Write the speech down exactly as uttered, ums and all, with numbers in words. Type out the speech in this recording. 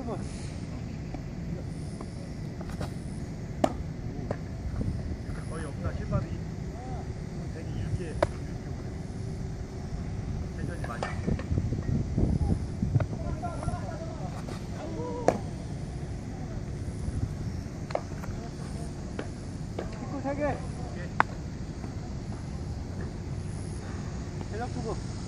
거. 거의 없나 실밥이 되게 이렇게 이렇게 오래. 대전이 많이. 뒷골 세 개. 대략 두고.